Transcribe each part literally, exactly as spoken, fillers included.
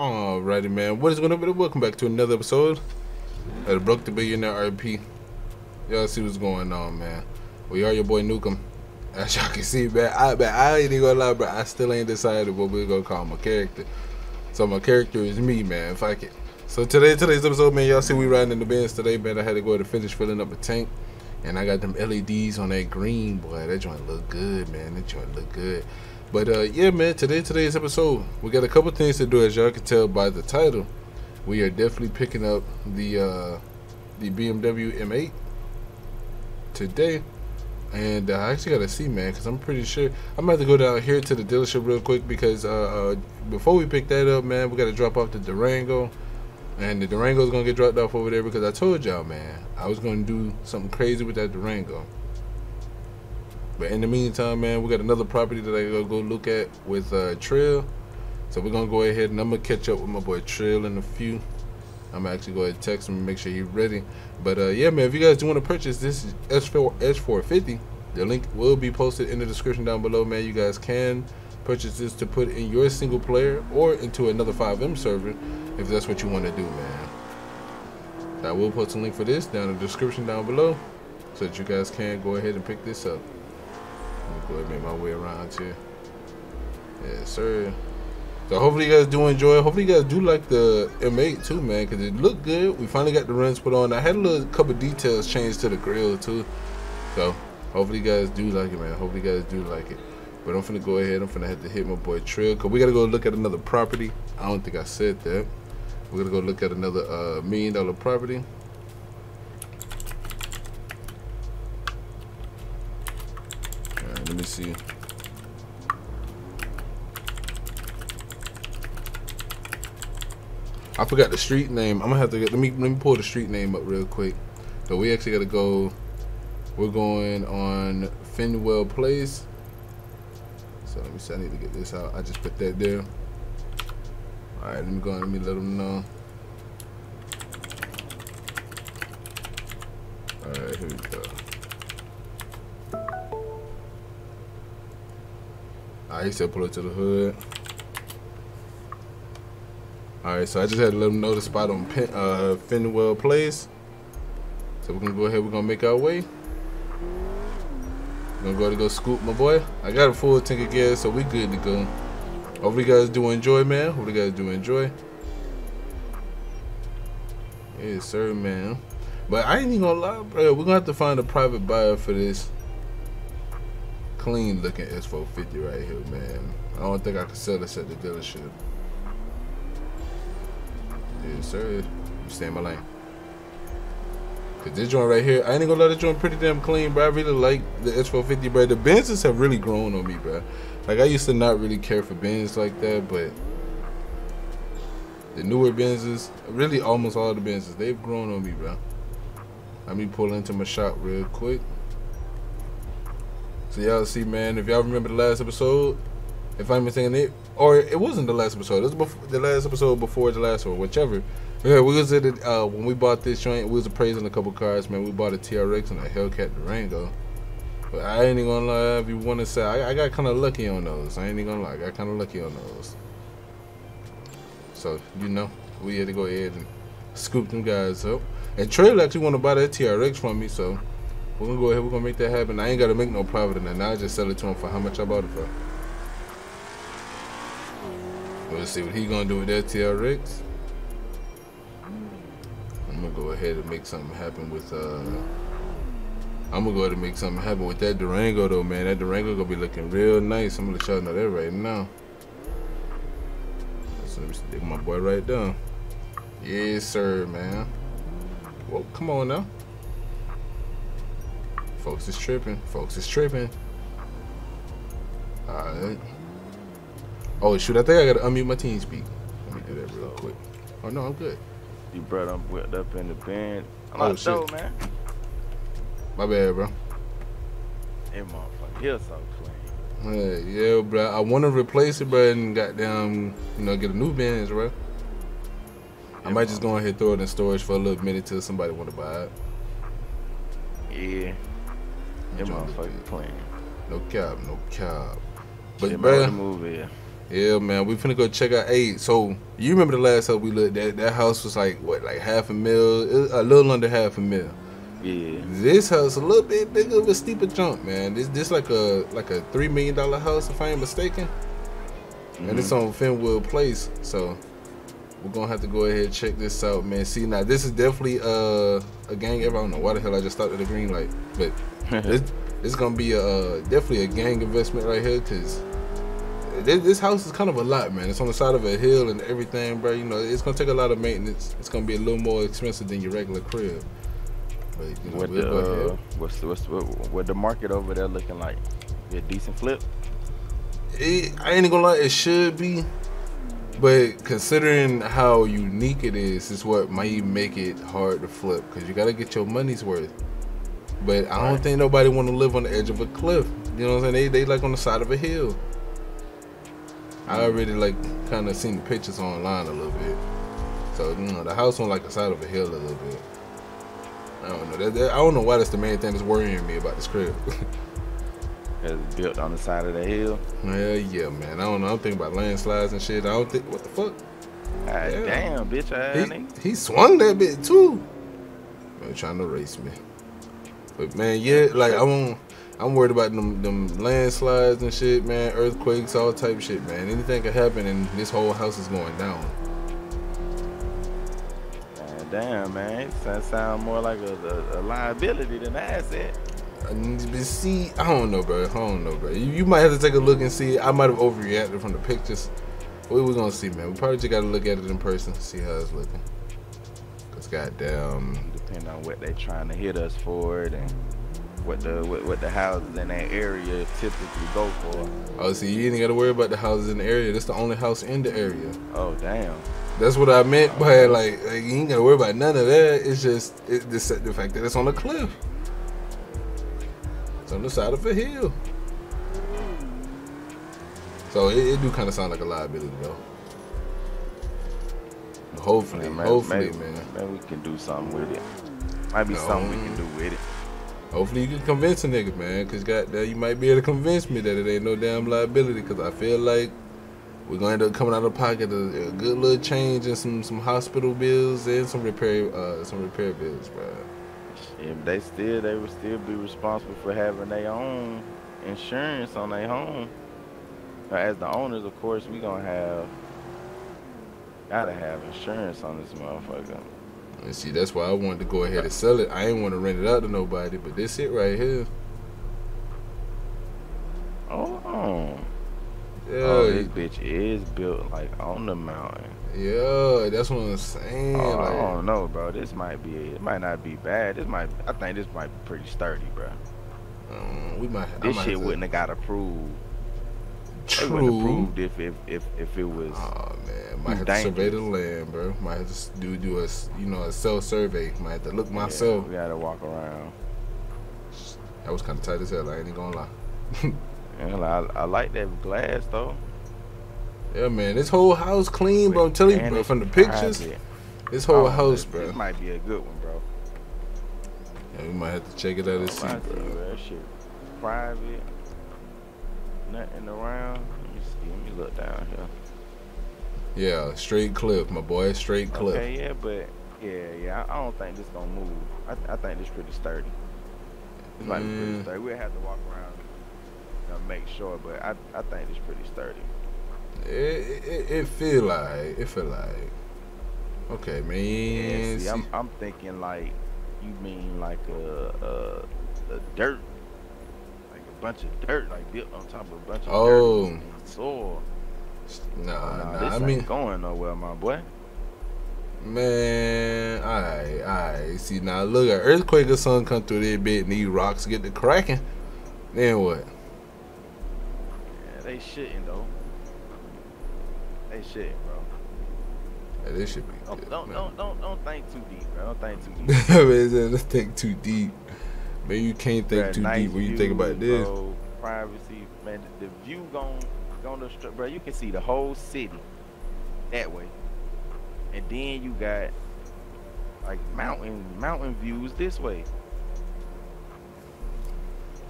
Alrighty, man. What is going on? Welcome back to another episode of the Broke the Billionaire R P. Y'all see what's going on, man. We are your boy Nukem. As y'all can see, man, I, man, I ain't even gonna lie, bro. I still ain't decided what we're gonna call my character. So my character is me, man. Fuck it. So today, today's episode, man, y'all see we riding in the Benz today, man. I had to go to finish filling up a tank. And I got them L E Ds on that green, boy. That joint look good, man. That joint look good. But uh, yeah, man, today, today's episode, we got a couple things to do. As y'all can tell by the title, we are definitely picking up the uh, the B M W M eight today. And uh, I actually got to see, man, because I'm pretty sure I'm about to go down here to the dealership real quick because uh, uh, before we pick that up, man, we got to drop off the Durango. And the Durango is going to get dropped off over there because I told y'all, man, I was going to do something crazy with that Durango. But in the meantime, man, we got another property that I gotta go look at with uh, Trill. So we're gonna go ahead and I'm gonna catch up with my boy Trill in a few. I'm gonna actually go ahead and text him and make sure he's ready. But uh, yeah, man, if you guys do want to purchase this S four S four fifty, the link will be posted in the description down below, man. You guys can purchase this to put in your single player or into another five M server if that's what you want to do, man. I will post a link for this down in the description down below so that you guys can go ahead and pick this up. I'm gonna go ahead and make my way around here. Yeah, sir. So hopefully you guys do enjoy. Hopefully you guys do like the M eight too, man, because it looked good. We finally got the rims put on. I had a little couple details changed to the grill too. So hopefully you guys do like it, man. Hopefully you guys do like it. But I'm finna go ahead. I'm finna have to hit my boy Trill because we gotta go look at another property. I don't think I said that. We're gonna go look at another uh, million dollar property. Let me see. I forgot the street name. I'm gonna have to get. Let me let me pull the street name up real quick. So we actually gotta go. We're going on Fenwell Place. So let me see. I need to get this out. I just put that there. All right. Let me go. Let me let them know. All right. Here we go. I used to pull it to the hood. Alright, so I just had to let them know the spot on Pen, uh, Fenwell Place. So we're going to go ahead. We're going to make our way. I'm going to go to go scoop my boy. I got a full tank of gas, so we good to go. Hopefully you guys do enjoy, man. Hopefully you guys do enjoy. Yes, sir, man. But I ain't even going to lie, bro. We're going to have to find a private buyer for this clean looking S four fifty right here, man. I don't think I can sell this at the dealership. Yes, sir. You stay in my lane. Cause this joint right here, I ain't gonna let this joint pretty damn clean, bro. I really like the S four fifty, bro. The Benzes have really grown on me, bro. Like I used to not really care for Benz like that, but the newer Benzes, really almost all the Benzes, they've grown on me, bro. Let me pull into my shop real quick. So y'all see, man, if y'all remember the last episode, if I'm thinking it, or it wasn't the last episode, it was before, the last episode before the last or whichever. Yeah, we was at it, uh, when we bought this joint, we was appraising a couple cars, man. We bought a T R X and a Hellcat Durango. But I ain't even gonna lie, if you wanna say, I, I got kinda lucky on those. I ain't even gonna lie, I got kinda lucky on those. So, you know, we had to go ahead and scoop them guys up. And Trill actually wanna buy that T R X from me, so we're gonna go ahead, we're gonna make that happen. I ain't gotta make no profit in that. Now I just sell it to him for how much I bought it for. We'll see what he gonna do with that T R X. I'm gonna go ahead and make something happen with uh I'm gonna go ahead and make something happen with that Durango though, man. That Durango gonna be looking real nice. I'm gonna let y'all know that right now. So let me stick my boy right down. Yes sir, man. Well, come on now. Folks is tripping. Folks is tripping. Alright. Oh, shoot. I think I got to unmute my TeamSpeak. Let me do that real quick. Oh, no. I'm good. You brought up whipped up in the band. I'm oh, shit. Though, man. My bad, bro. Hey, motherfucker. You're so clean. Hey, yeah, bro. I want to replace it, bro, and goddamn, you know, get a new Benz, bro. I hey, might just go ahead and throw it in storage for a little minute till somebody want to buy it. Yeah. That motherfucker playing. No cap, no cap. But, bro, Yeah, man, we finna go check out eight. So you remember the last time we looked at, that house was like what, like half a mil, a little under half a mil. Yeah. This house a little bit bigger of a steeper jump, man. This this like a like a three million dollar house if I ain't mistaken. Mm-hmm. And it's on Fenwood Place, so we're gonna have to go ahead and check this out, man. See, now this is definitely uh, a gang ever. I don't know why the hell I just stopped at the green light, but it's it's gonna be a uh, definitely a gang investment right here, cause this, this house is kind of a lot, man. It's on the side of a hill and everything, bro. You know, it's gonna take a lot of maintenance. It's gonna be a little more expensive than your regular crib. But, you know, what the uh, what's, what's what, what the market over there looking like? A decent flip? It, I ain't gonna lie, it should be, but considering how unique it is, is what might make it hard to flip, because you gotta get your money's worth. But I don't right. think nobody want to live on the edge of a cliff. You know what I'm saying? They they like on the side of a hill. I already like kind of seen the pictures online a little bit, so you know the house on like the side of a hill a little bit. I don't know. That, that, I don't know why that's the main thing that's worrying me about this crib. It's built on the side of the hill. Hell yeah, man. I don't know. I'm thinking about landslides and shit. I don't think. What the fuck? Ah, damn. damn, bitch. I he, ain't. he swung that bit too. Man, trying to race me. But man, yeah, like I won't. I'm worried about them, them landslides and shit, man. Earthquakes, all type of shit, man. Anything could happen, and this whole house is going down. Damn, man, that sound more like a, a, a liability than an asset. But see, I don't know, bro. I don't know, bro. You, you might have to take a look and see. I might have overreacted from the pictures. What we gonna see, man? We probably just gotta look at it in person to see how it's looking. Cause goddamn, depending on what they trying to hit us for it and what the what, what the houses in that area typically go for. Oh, see, you ain't gotta worry about the houses in the area. That's the only house in the area. Oh, damn. That's what I meant by like, like you ain't gotta worry about none of that. It's just it, this, the fact that it's on a cliff. It's on the side of a hill. So it, it do kind of sound like a liability though. But hopefully, yeah, man, hopefully, maybe, man. Maybe we can do something with it. Might be no. something we can do with it. Hopefully you can convince a nigga, man. Cause goddamn, you might be able to convince me that it ain't no damn liability. Cause I feel like we're gonna end up coming out of pocket a, a good little change and some some hospital bills and some repair uh some repair bills, bro. If they still they would still be responsible for having their own insurance on their home. Now, as the owners, of course, we gonna have gotta have insurance on this motherfucker. And see, that's why I wanted to go ahead and sell it. I ain't want to rent it out to nobody, but this it right here. Oh. Yeah. Oh, this bitch is built like on the mountain. Yeah, that's what I'm saying. Oh, like, I don't know, bro. This might be, it might not be bad. This might, I think this might be pretty sturdy, bro. Um, we might. This might shit have wouldn't have got approved. True. They wouldn't approved if if if if it was. Oh man, might have dangerous. to survey the land, bro. Might have to do do a you know a self survey. Might have to look myself. Yeah, we gotta walk around. That was kind of tight as hell. I ain't even gonna lie. I, I like that glass though. Yeah, man, this whole house clean, bro. I'm telling you, bro, from the pictures, this whole oh, house, this, bro. This might be a good one, bro. Yeah, we might have to check it out and see, bro. That shit private, nothing around. Let me see. Let me look down here. Yeah, straight cliff, my boy. Straight cliff. Okay, yeah, but yeah, yeah. I don't think this gonna move. I, th I think this pretty sturdy. This might mm. be pretty sturdy. We'll have to walk around. Make sure, but I, I think it's pretty sturdy. It it, it feel like it feel like okay, man. Yeah, see, I'm I'm thinking like you mean like a, a a dirt, like a bunch of dirt, like built on top of a bunch of oh. dirt and soil. Nah, nah, nah, this I ain't mean going nowhere, my boy. Man, alright, alright. See now, look, an earthquake or something come through there, bit and these rocks get to cracking. Then what? They shitting though. They shitting, bro. Yeah, they should be. Don't, good, don't, don't don't don't think too deep, bro. Don't think too deep. Man, let's think too deep. Man, you can't think bro, too nice deep when view, you think about this. Bro, privacy, man. The, the view gon' gon' bro. You can see the whole city that way, and then you got like mountain mountain views this way.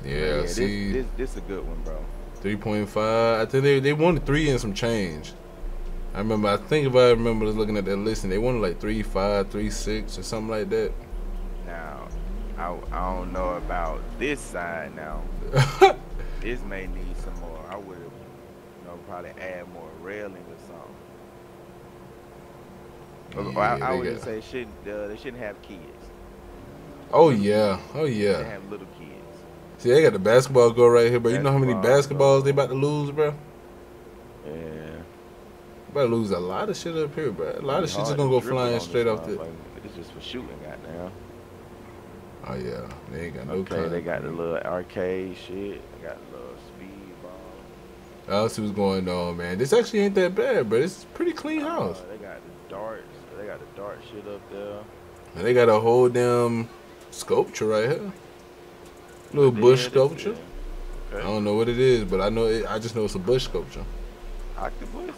Yeah, yeah see, this, this this a good one, bro. three point five. I think they, they wanted three and some change. I remember, I think if I remember just looking at that list, and they wanted like three five, three six, or something like that. Now, I, I don't know about this side now. This may need some more. I would, you know, probably add more railing or something. Yeah, I, I would just say shouldn't uh, they shouldn't have kids. Oh yeah, oh yeah. They have little kids. See, they got the basketball goal right here, bro. Basketball, you know how many basketballs goal. They about to lose, bro? Yeah. About to lose a lot of shit up here, bro. A lot of shit's just gonna go flying straight off the. Like, it's just for shooting, goddamn. Oh yeah, they ain't got no. Okay, time. They got the little arcade shit. They got the little speed ball. I don't see what's going on, man. This actually ain't that bad, bro. It's pretty clean house. Uh, they got the darts. They got the dart shit up there. And they got a whole damn sculpture right here. Little yeah, bush sculpture. Okay. I don't know what it is, but I know it, I just know it's a bush sculpture. Octopus.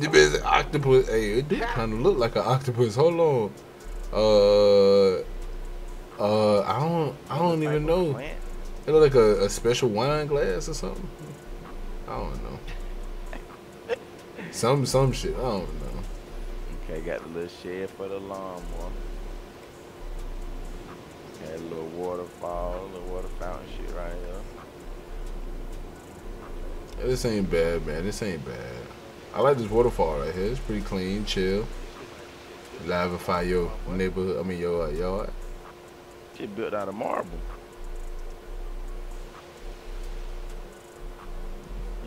It's an octopus. Hey, it did kind of look like an octopus. Hold on. Uh, uh, I don't, I don't even know. It looked like a, a special wine glass or something. I don't know. Some, some shit. I don't know. Okay, got the little shed for the lawnmower. Got a little waterfall, a little water fountain shit right here. Yeah, this ain't bad, man. This ain't bad. I like this waterfall right here. It's pretty clean, chill. Livify your neighborhood, I mean your yard. Shit built out of marble.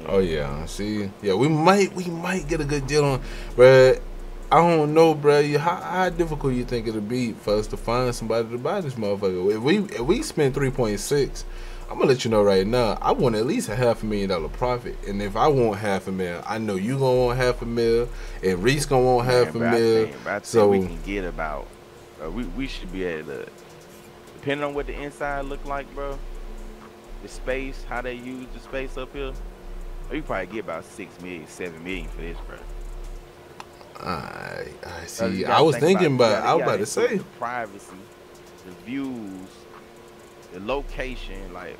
Oh yeah, see, yeah, we might, we might get a good deal on, bruh. I don't know, bruh. How, how difficult you think it'll be for us to find somebody to buy this motherfucker? If we, if we spend three point six. I'm gonna let you know right now, I want at least a half a million dollar profit. And if I want half a mil, I know you gonna want half a mil, and Reese gonna want half Man, a mil. I think, I so think we can get about, uh, we, we should be at, uh, depending on what the inside look like, bro, the space, how they use the space up here, we probably get about six million, seven million for this, bro. I, I see, so I was think thinking about, about I was about to say. The privacy, the views, the location, like,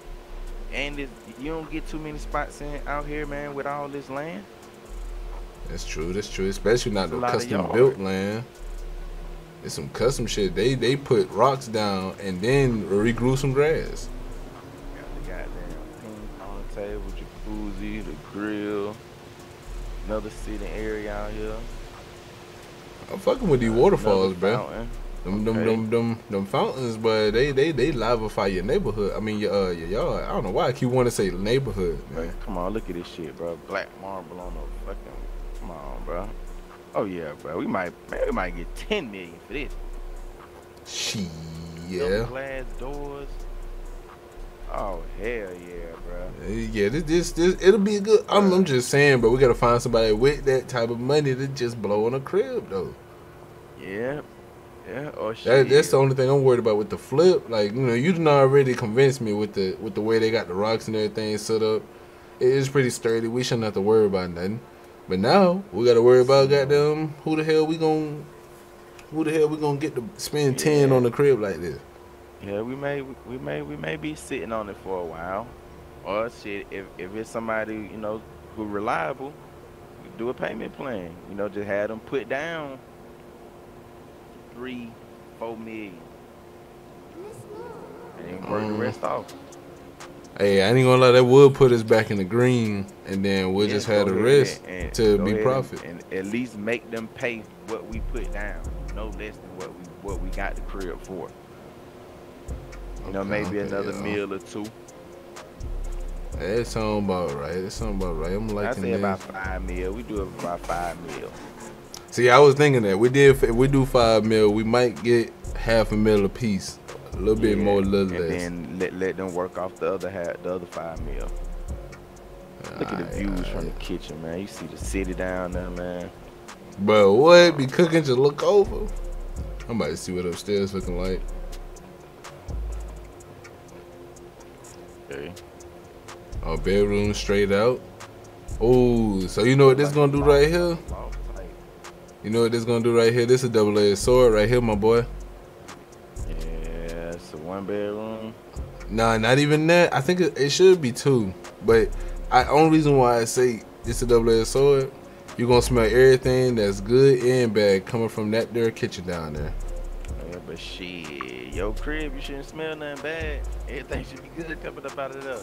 and this, you don't get too many spots in out here, man, with all this land. That's true, that's true, especially not the custom built land. It's some custom shit. They they put rocks down and then regrew some grass. Got the goddamn ping pong table, jacuzzi, the grill, another sitting area out here. I'm fucking with these waterfalls, bro. Them, okay. them, them, them, them fountains, but they, they, they livify your neighborhood. I mean, your, uh, your yard. I don't know why I keep wanting to say neighborhood, man. Come on, look at this shit, bro. Black marble on the fucking. Come on, bro. Oh yeah, bro. We might, man, we might get ten million for this. She, yeah. Them glass doors. Oh hell yeah, bro. Yeah, this, this, this it'll be good. I'm, I'm just saying, bro. We gotta find somebody with that type of money to just blow on a crib, though. Yeah. Yeah, oh shit. That, that's the only thing I'm worried about with the flip. Like, you know, you done already convinced me with the with the way they got the rocks and everything set up. It is pretty sturdy. We shouldn't have to worry about nothing. But now we gotta worry about goddamn who the hell we gon' who the hell we gonna get to spend ten yeah. on the crib like this. Yeah, we may we may we may be sitting on it for a while. Or shit, if if it's somebody, you know, who reliable, do a payment plan. You know, just have them put down Three, four million. I ain't work um, the rest off. Hey, I ain't gonna lie, that would put us back in the green, and then we'll yeah, just have the rest and, and to be profit. And, and at least make them pay what we put down, no less than what we what we got the crib for. You know, okay, maybe okay, another yeah. meal or two. That's something about right. That's something about right. I'm liking I say about five mil. We do it for about five mil. See, I was thinking that we did. If we do five mil, we might get half a mil a piece, a little bit yeah, more, a little and less. And then let, let them work off the other half, the other five mil. All Look right, at the views right. from the kitchen, man. You see the city down there, man. Bro, what be cooking? Just look over. I'm about to see what upstairs looking like. Okay. Our bedroom straight out. Oh, so you know what this gonna do right here? You know what this gonna do right here? This is a double-edged sword right here, my boy. Yeah, it's a one bedroom. Nah, not even that. I think it, it should be two, but I only reason why I say it's a double-edged sword, you're gonna smell everything that's good and bad coming from that there kitchen down there. Yeah, but shit, your crib, you shouldn't smell nothing bad. Everything should be good coming up out of there.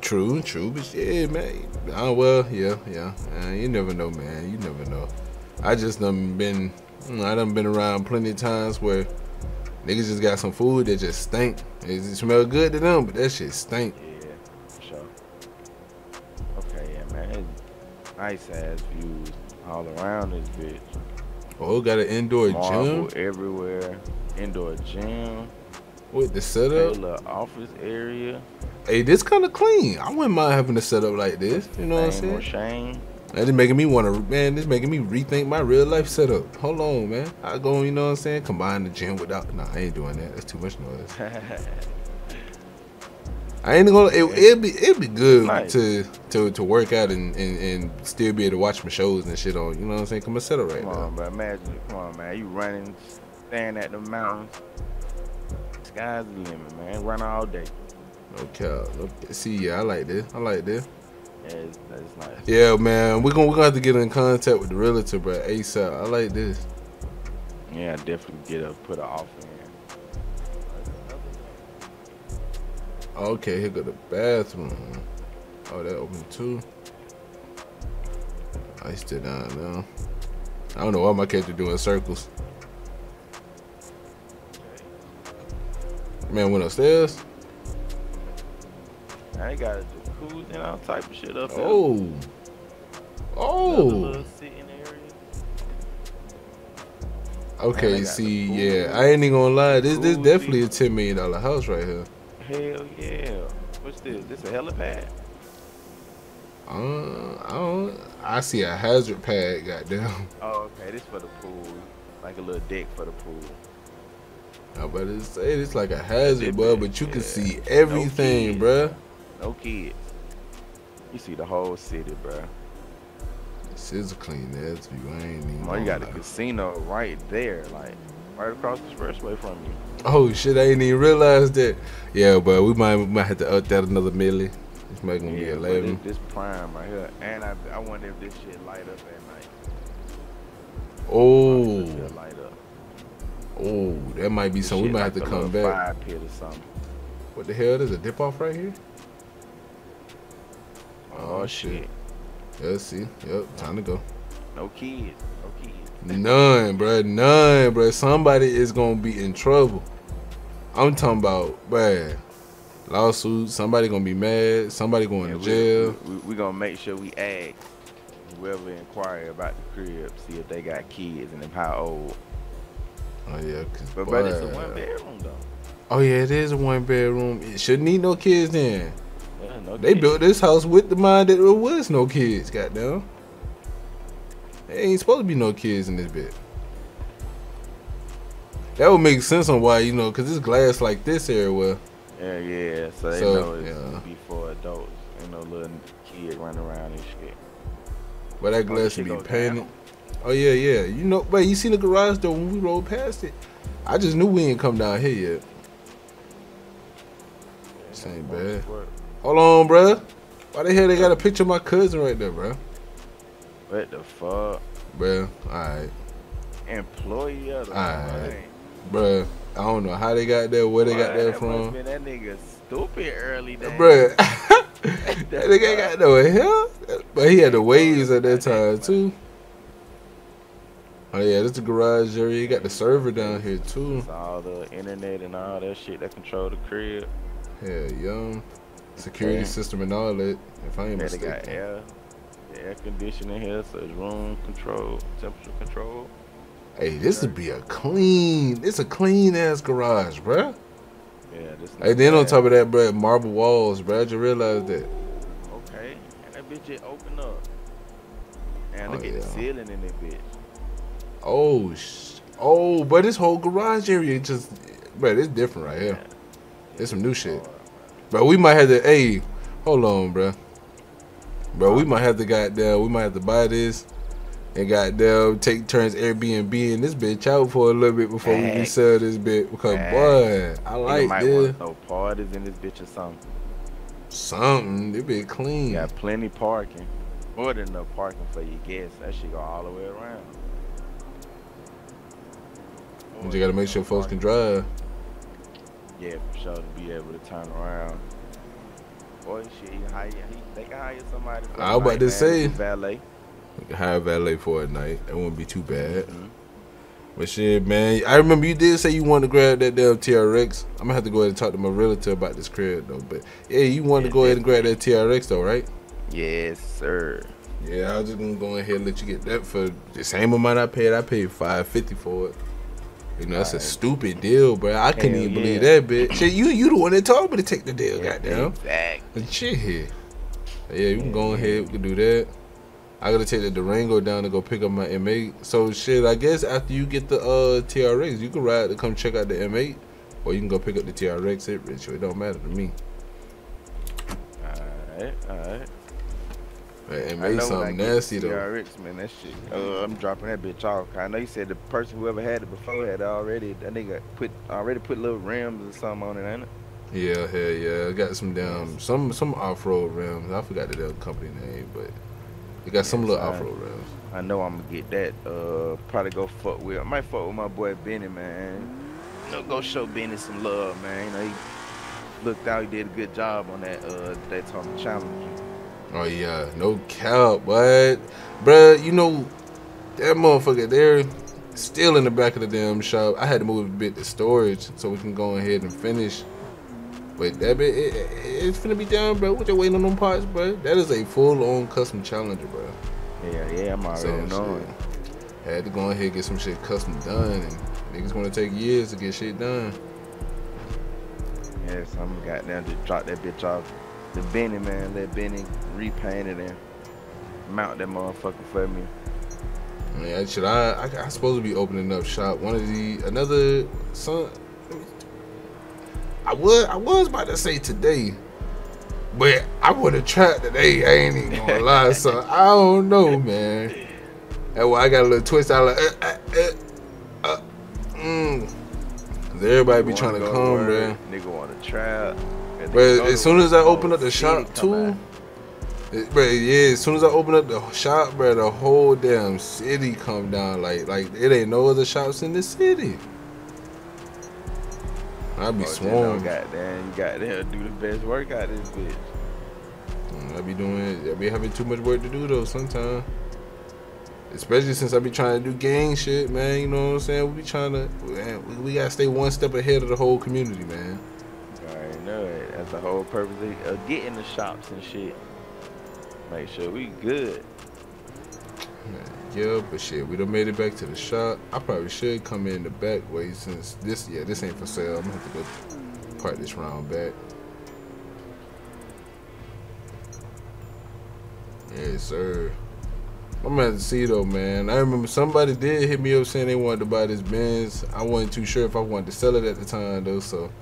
True, true, but shit, man. Oh, well, yeah, yeah. Uh, you never know, man. You never know. I just done been, I done been around plenty of times where niggas just got some food that just stink. It just smell good to them, but that shit stink. Yeah, for sure. Okay, yeah, man. It's nice ass views all around this bitch. Oh, got an indoor Marvel gym everywhere. Indoor gym. With the setup, little office area. Hey, this kind of clean. I wouldn't mind having a setup like this. You know Shame what I'm saying? Shame. That is making me want to, man, this making me rethink my real life setup. Hold on, man. I go, you know what I'm saying? Combine the gym without, nah, I ain't doing that. That's too much noise. I ain't gonna, it, it'd be, it'd be good nice. to, to, to work out and, and, and still be able to watch my shows and shit on, you know what I'm saying? Come and settle right now. Come on, now. Bro, imagine, come on, man. You running, standing at the mountains. Sky's the limit, man. Run all day. No cap. See, yeah, I like this. I like this. Yeah, it's, it's nice. Yeah, man, we're gonna, we're gonna have to get in contact with the realtor, bro, ASAP. I like this. Yeah, I definitely get up, put an offer in. Okay, here go the bathroom. Oh, that opened too. I still down now. I don't know why my character doing circles. Man went upstairs. I ain't got it. And all type of shit up there. Oh, oh. Okay, see, yeah, I ain't even gonna lie. This, this definitely a ten million dollar house right here. Hell yeah. What's this? This a helipad? Uh, I don't. I see a hazard pad. Goddamn. Oh, okay. This for the pool, like a little deck for the pool. I better say it's like a hazard, bud. But you can see everything, bruh. No kids. You see the whole city, bro. This is a clean ass view. I ain't even. Oh, you got a casino right there, like right across the expressway from you. Oh shit, I ain't even realized that. Yeah, but we might we might have to up that another milli. It's might gonna yeah, be eleven. This, this prime right here, and I I wonder if this shit light up at night. Oh. This shit light up. Oh, that might be something. We might like have to come back. Five pit or something. What the hell? There's a dip off right here. Oh shit. Yeah, see. Yep, time to go. No kids. No kids. None, bro. None, bro. Somebody is gonna be in trouble. I'm talking about, bad lawsuits. Somebody gonna be mad. Somebody going yeah, to we, jail. We, we, we gonna make sure we ask whoever inquire about the crib, see if they got kids and if how old. Oh yeah, cause but bro, it's a one bedroom though. Oh yeah, it is a one bedroom. It shouldn't need no kids then. Yeah, no they kids. Built this house with the mind that there was no kids, goddamn. There ain't supposed to be no kids in this bed. That would make sense on why, you know, because it's glass like this everywhere. Yeah, yeah, so they so, know it's yeah. before adults. Ain't no little kid running around and shit. But that glass would be painted. Down? Oh, yeah, yeah. You know, but you seen the garage door when we rolled past it. I just knew we ain't come down here yet. This ain't bad. Hold on, bruh. Why the hell they got a picture of my cousin right there, bruh? What the fuck? Bruh, alright. Employee of the right. Bruh, I don't know how they got there, where they got there from. That nigga stupid early, then. Bruh. That nigga got no hell. But he had the waves at that time, too. Oh, yeah, this is the garage area. You got the server down here, too. It's all the internet and all that shit that control the crib. Hell, young. Security yeah. system and all that. If I ain't yeah, mistaken, they got air, air conditioning here, so it's room control, temperature control. Hey, this would be a clean. It's a clean ass garage, bruh. Yeah, this. Hey, then bad. On top of that, bruh, marble walls, bruh. Did you realize Ooh, that? Okay, and that bitch just opened up. And look oh, at yeah. the ceiling in that bitch. Oh, sh oh, but this whole garage area just, bruh, it's different right here. Yeah. It's some new shit. Bro, we might have to, hey, hold on, bro. Bro, we might have to goddamn, we might have to buy this and goddamn take turns Airbnb and this bitch out for a little bit before Back. we resell this bitch. Because, Back. boy, I like this. Might want no parties in this bitch or something. Something. They be clean. Got plenty parking. More than enough parking for your guests. That shit go all the way around. You just gotta make sure folks can drive. Yeah, for sure, to be able to turn around. Boy, shit, he hire, he, they can hire somebody. For I was about to say, valet. We can hire a valet for a night. That wouldn't be too bad. Mm-hmm. But shit, man, I remember you did say you wanted to grab that damn T R X. I'm gonna have to go ahead and talk to my realtor about this crib though. But yeah, you wanted yeah, to go ahead and grab that T R X though, right? Yes, sir. Yeah, I was just gonna go ahead and let you get that for the same amount I paid. I paid five fifty for it. You know, that's right. A stupid deal, bro. I couldn't Hell even yeah. believe that, bitch. Shit, you you the one that told me to take the deal, yeah, goddamn. Exactly. Shit. Yeah, you can go ahead. We can do that. I gotta take the Durango down to go pick up my M eight. So shit, I guess after you get the uh, T R X, you can ride to come check out the M eight, or you can go pick up the T R X. It rich, it don't matter to me. Alright, alright. Man, M eight something nasty though. T R X, man, that shit. Uh, I'm dropping that bitch off. I know you said the person whoever had it before had already. That nigga put already put little rims or something on it, ain't it? Yeah, hell yeah. I got some damn some some off road rims. I forgot the other company name, but. You got some yes, little off-road rims. I know I'm gonna get that. Uh, probably go fuck with. I might fuck with my boy Benny, man. You know, go show Benny some love, man. You know, he looked out. He did a good job on that uh, Daytona Challenger. Oh yeah, no cap, but bruh, you know that motherfucker there still in the back of the damn shop. I had to move a bit to storage so we can go ahead and finish. But that bit, it, it, it's finna be down, bro. What you waiting on them parts, bro? That is a full-on custom Challenger, bro. Yeah, yeah, I'm already knowing. Had to go ahead and get some shit custom done, and niggas gonna take years to get shit done. Yeah, so I'm goddamn just drop that bitch off. The Benny, man, let Benny repaint it and mount that motherfucker for me. Man, shit, I, I, I supposed to be opening up shop. One of the, another, some. I was I was about to say today, but I would have tried today. I ain't even gonna lie, so I don't know, man. That's why I got a little twist. I like, uh, uh, uh, uh, mm. Cause everybody be trying to come, man. Nigga want to try, but as soon as I open up the shop too, but yeah, as soon as I open up the shop, bro, the whole damn city come down. Like like it ain't no other shops in the city. I be oh, sworn. Goddamn, you goddamn do the best work out of this bitch. I be doing, I be having too much work to do though sometimes. Especially since I be trying to do gang shit, man. You know what I'm saying? We be trying to, man, we gotta stay one step ahead of the whole community, man. I already know it. That's the whole purpose of getting the shops and shit. Make sure we good. Man. Yeah, but shit, we done made it back to the shop. I probably should come in the back way since this, yeah, this ain't for sale. I'm gonna have to go park this round back. Yes, sir. I'm gonna have to see though, man. I remember somebody did hit me up saying they wanted to buy this Benz. I wasn't too sure if I wanted to sell it at the time though, so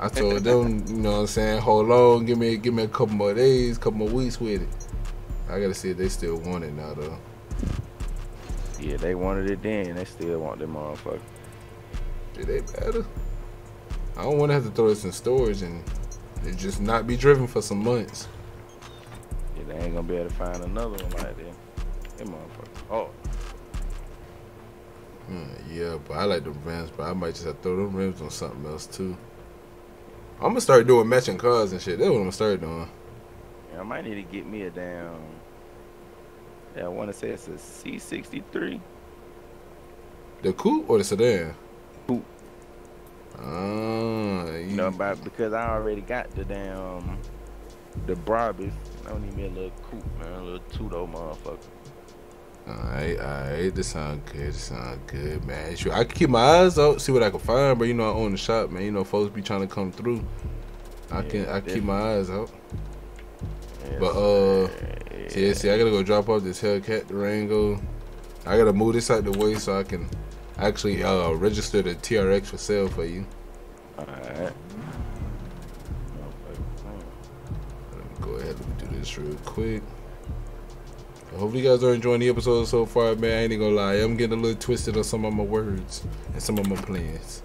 I told them, you know what I'm saying, hold on, give me, give me a couple more days, couple more weeks with it. I gotta see if they still want it now though. Yeah, they wanted it then. They still want that motherfucker. Did they better? I don't want to have to throw this in storage and it just not be driven for some months. Yeah, they ain't gonna be able to find another one like that. That motherfucker. Oh. Mm, yeah, but I like the rims, but I might just have to throw them rims on something else too. I'm gonna start doing matching cars and shit. That's what I'm gonna start doing. Yeah, I might need to get me a damn. Yeah, I want to say it's a C sixty-three. The coupe or the sedan? Coupe. Ah, you, you know, about, because I already got the damn the Brabus. I don't need me a little coupe, man, a little two-door motherfucker. All right, all right, this sound good. This sound good, man. Sure, I can keep my eyes out, see what I can find, but you know I own the shop, man. You know, folks be trying to come through. I yeah, can, I definitely. keep my eyes out. Yes, but uh. See, see, I gotta go drop off this Hellcat Durango. I gotta move this out the way so I can actually uh, register the T R X for sale for you. Alright. Go ahead and do this real quick. Hopefully you guys are enjoying the episode so far, man. I ain't even gonna lie, I'm getting a little twisted on some of my words and some of my plans.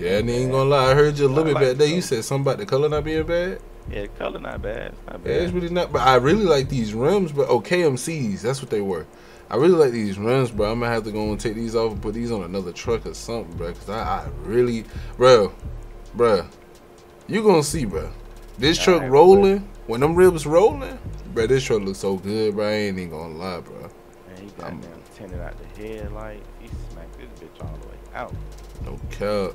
Yeah, I ain't gonna lie. I heard you a little bit like that day. You said something about the color not being bad. Yeah, color not bad. It's not bad. Yeah, it's really not. But I really like these rims, but oh, K M Cs. That's what they were. I really like these rims, bro. I'm gonna have to go and take these off and put these on another truck or something, bro. Cause I, I really, bro, bro. You gonna see, bro. This All truck right, rolling. Bro. When them ribs rolling, bro. This truck looks so good, bro. I ain't even gonna lie, bro. Man, he got them tinted out the headlight. He smacked this bitch all the way out. No cap.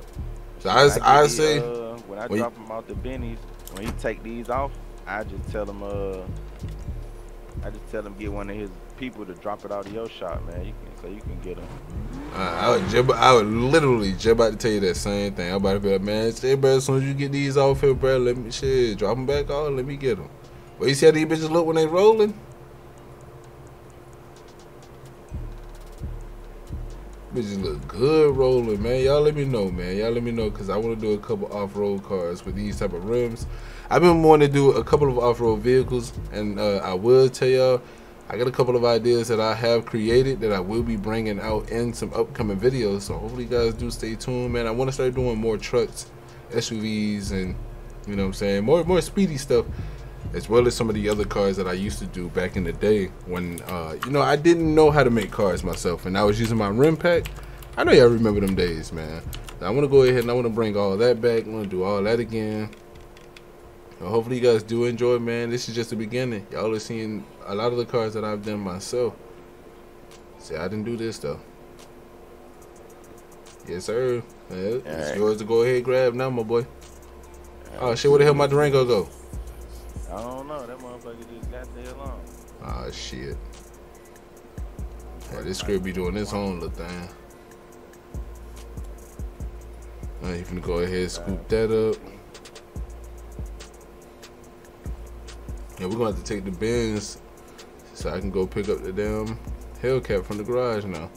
So I, I, I say the, uh, when I when drop them out the Bennies. When he take these off, I just tell him, uh, I just tell him get one of his people to drop it out of your shop, man. You can, so you can get them. Uh, I would, just, I would literally just about to tell you that same thing. I'm about to be like, man, say, bro, as soon as you get these off here, bro, let me shit, drop them back off, let me get them. But you see how these bitches look when they rolling? Bitches look good rolling, man. Y'all let me know, man. Y'all let me know, because I want to do a couple off-road cars with these type of rims. I've been wanting to do a couple of off-road vehicles, and uh, I will tell y'all, I got a couple of ideas that I have created that I will be bringing out in some upcoming videos. So hopefully you guys do stay tuned, man. I want to start doing more trucks, S U Vs, and you know what I'm saying, more more speedy stuff, as well as some of the other cars that I used to do back in the day when, uh, you know, I didn't know how to make cars myself and I was using my rim pack. I know y'all remember them days, man. I want to go ahead and I want to bring all that back. I want to do all that again. So hopefully you guys do enjoy, man. This is just the beginning. Y'all are seeing a lot of the cars that I've done myself. See, I didn't do this, though. Yes, sir. Yeah, it's right. Yours to go ahead and grab now, my boy. Right. Oh, shit, where the hell my Durango go? I don't know. That motherfucker just got there long. Ah, shit. Yeah, this script be doing its own little thing. Now you can go ahead and scoop that up. Yeah, we're going to have to take the Benz so I can go pick up the damn Hellcat from the garage now.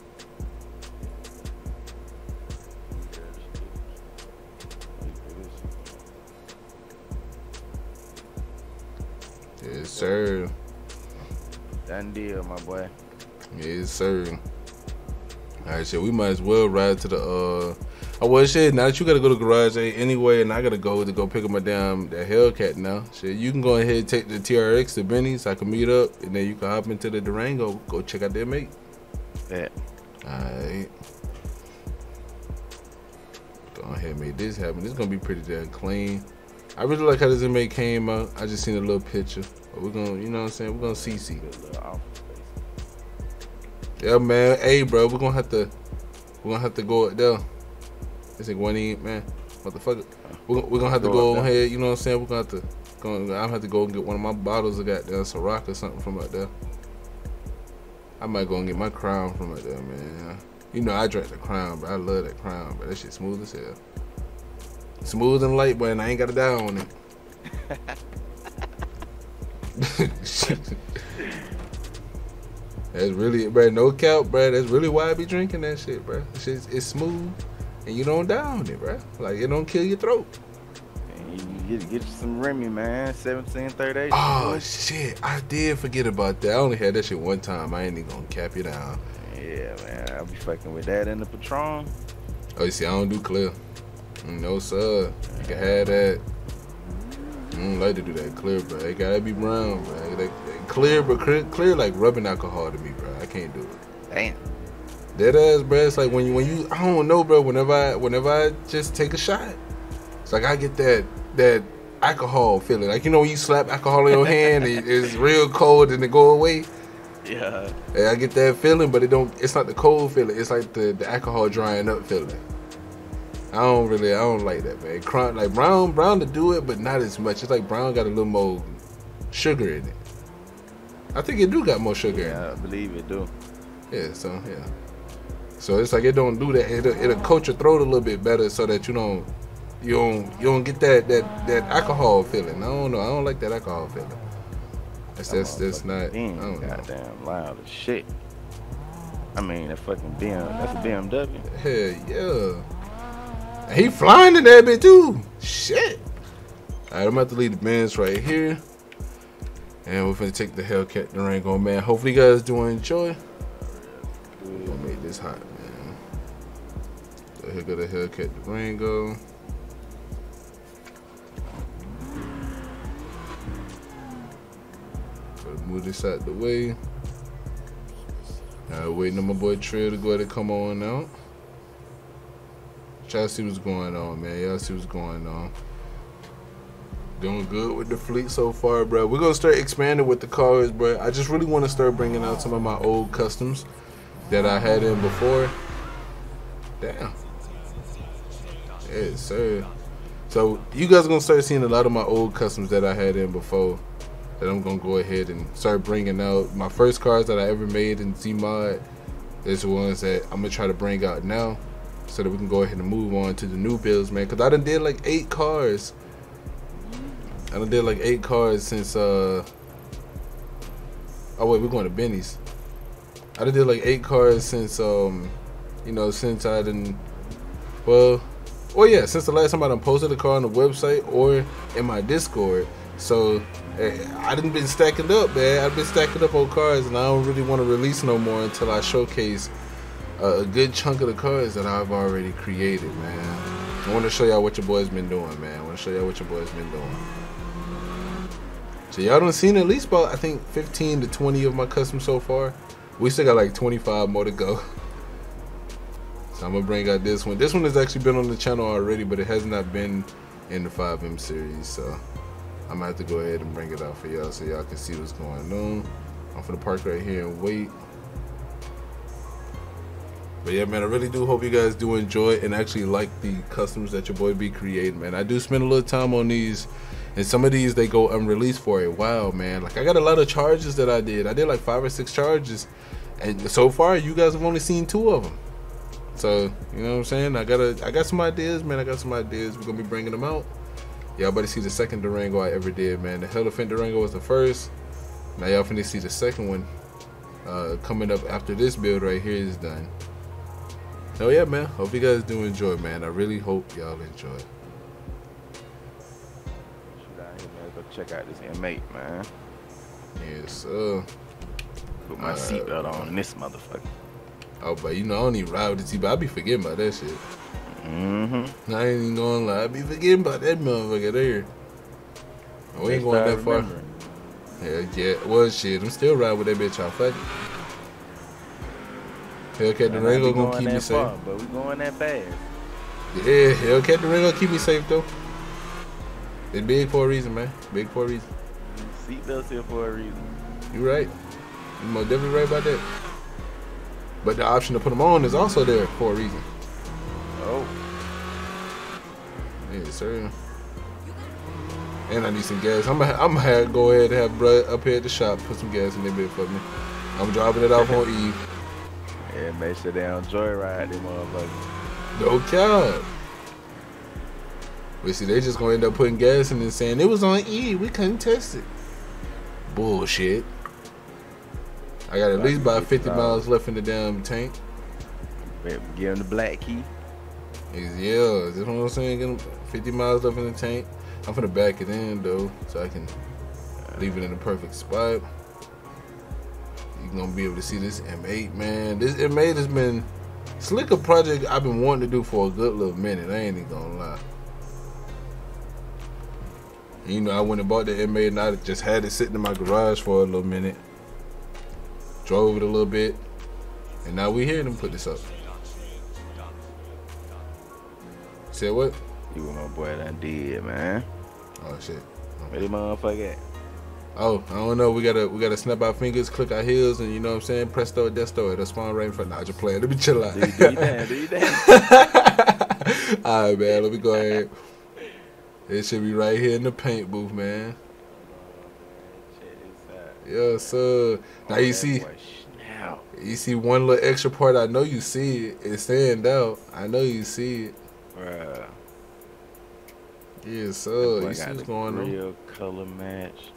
Yes, sir. Done deal, my boy. Yes, sir. Alright, shit, we might as well ride to the, uh... oh, well, shit, now that you gotta go to the garage eh, anyway, and I gotta go to go pick up my damn the Hellcat now. Shit, you can go ahead and take the T R X to Benny so I can meet up, and then you can hop into the Durango, go check out their mate. Yeah. Alright. Go ahead and make this happen. This is gonna be pretty damn clean. I really like how this M eight came out. I just seen a little picture. But we're gonna, you know what I'm saying? We're gonna C C. Yeah, man. Hey, bro, we're gonna have to, we're gonna have to go up there. It's like one eat, man. Motherfucker. We're, we're gonna have to go ahead. You know what I'm saying? We're gonna have to, gonna, I'll have to go and get one of my bottles of goddamn Ciroc or something from out there. I might go and get my Crown from out there, man. You know I drank the Crown, but I love that Crown, but that shit smooth as hell. Smooth and light, but I ain't gotta die on it. That's really, bro. No cap, bro. That's really why I be drinking that shit, bro. It's, just, it's smooth, and you don't die on it, bro. Like it don't kill your throat. And you get, get you some Remy, man. seventeen thirty-eight. Oh shit, I did forget about that. I only had that shit one time. I ain't even gonna cap you down. Yeah, man. I be fucking with that and the Patron. Oh, you see, I don't do clear. No sir, you can have that. I don't like to do that clear, bro. It gotta be brown, bro. Like clear, but clear, clear like rubbing alcohol to me, bro. I can't do it. Damn. Dead ass, bro. It's like when you, when you, I don't know, bro. Whenever I, whenever I just take a shot, it's like I get that that alcohol feeling. Like you know when you slap alcohol in your hand, and it's real cold and it go away. Yeah. And I get that feeling, but it don't. It's not the cold feeling. It's like the the alcohol drying up feeling. I don't really, I don't like that, man. Crown, like brown, brown to do it, but not as much. It's like brown got a little more sugar in it. I think it do got more sugar yeah, in it. I believe it do. Yeah, so yeah. So it's like it don't do that. It'll, it'll coat your throat a little bit better so that you don't, you don't, you don't get that that that alcohol feeling. I don't know. I don't like that alcohol feeling. That's that's, that's not. Beam. I don't Goddamn know. Loud as shit. I mean, that fucking B M. That's a B M W. Hell yeah. He flying in that bit too. Shit. Alright, I'm about to leave the Benz right here. And we're finna take the Hellcat Durango, man. Hopefully you guys do enjoy. We're gonna make this hot, man. Go So here go the Hellcat Durango. Gotta move this out the way. Now waiting on my boy Trill to go ahead and come on out. Y'all see what's going on, man. Y'all see what's going on. Doing good with the fleet so far, bro. We're gonna start expanding with the cars, bro. I just really want to start bringing out some of my old customs that I had in before. Damn. Yes, sir. So you guys are gonna start seeing a lot of my old customs that I had in before that I'm gonna go ahead and start bringing out. My first cars that I ever made in Z mod is the ones that I'm gonna try to bring out now, so that we can go ahead and move on to the new builds, man. Cause I done did like eight cars. I done did like eight cars since, uh, oh wait, we're going to Benny's. I done did like eight cars since, um, you know, since I didn't, well, well yeah, since the last time I done posted a car on the website or in my Discord. So I done been stacking up, man. I've been stacking up on cars, and I don't really want to release no more until I showcase a good chunk of the cars that I've already created, man. I want to show y'all what your boy's been doing, man. I want to show y'all what your boy's been doing. So y'all done seen at least about, I think, fifteen to twenty of my customs so far. We still got like twenty-five more to go. So I'm gonna bring out this one. This one has actually been on the channel already, but it has not been in the five M series. So I'm gonna have to go ahead and bring it out for y'all so y'all can see what's going on. I'm gonna park right here and wait. But yeah, man, I really do hope you guys do enjoy and actually like the customs that your boy be creating, man. I do spend a little time on these, and some of these, they go unreleased for a while, man. Like, I got a lot of charges that I did. I did like five or six charges, and so far, you guys have only seen two of them. So, you know what I'm saying? I got I got some ideas, man. I got some ideas. We're going to be bringing them out. Y'all better see the second Durango I ever did, man. The Elephant Durango was the first. Now, y'all finna see the second one uh, coming up after this build right here is done. So yeah, man, hope you guys do enjoy, man. I really hope y'all enjoy. Shoot out here, man. Go check out this M eight, man. Yes, uh. Put my uh, seatbelt on this motherfucker. Oh, but you know, I don't even ride with the seatbelt. I be forgetting about that shit. Mm-hmm. I ain't even gonna lie. I be forgetting about that motherfucker there. Oh, we ain't going that far. Yeah, yeah. Well, shit, I'm still riding with that bitch. I'll fuck it. Hellcat Durango gonna keep me safe. Far, but we going that fast. Yeah, Hellcat Durango keep me safe though. It's big for a reason, man. Big for a reason. Seatbelt's here for a reason. You right. You most definitely right about that. But the option to put them on is also there for a reason. Oh. Yeah, sir. And I need some gas. I'm gonna I'm gonna go ahead and have bruh up here at the shop put some gas in there bit for me. I'm dropping it off on Eve. Yeah, make sure they don't joyride them motherfuckers. No cap. But see, they just gonna end up putting gas in and saying it was on E. We couldn't test it. Bullshit. I got at least about fifty miles left in the damn tank. Give them the black key. Yeah, that's what I'm saying. Get them fifty miles left in the tank. I'm finna back it in though, so I can leave it in the perfect spot. You're gonna be able to see this M eight, man. This M eight has been slicker project I've been wanting to do for a good little minute. I ain't even gonna lie. You know, I went and bought the M eight, and I just had it sitting in my garage for a little minute. Drove it a little bit, and now we here to put this up. Said what? You were my boy that did, man. Oh shit. Where the motherfucker at? Oh, I don't know. We gotta we gotta snap our fingers, click our heels, and you know what I'm saying? Presto, desto, it'll spawn right in front. Nah, just playing. Let me chill out. Do you dance? Do you dance? All right, man. Let me go ahead. It should be right here in the paint booth, man. Yeah, sir. Now you see, you see one little extra part. I know you see it. It's stand out. I know you see it. Bruh. Yeah, sir. You see what's going on? Real color match.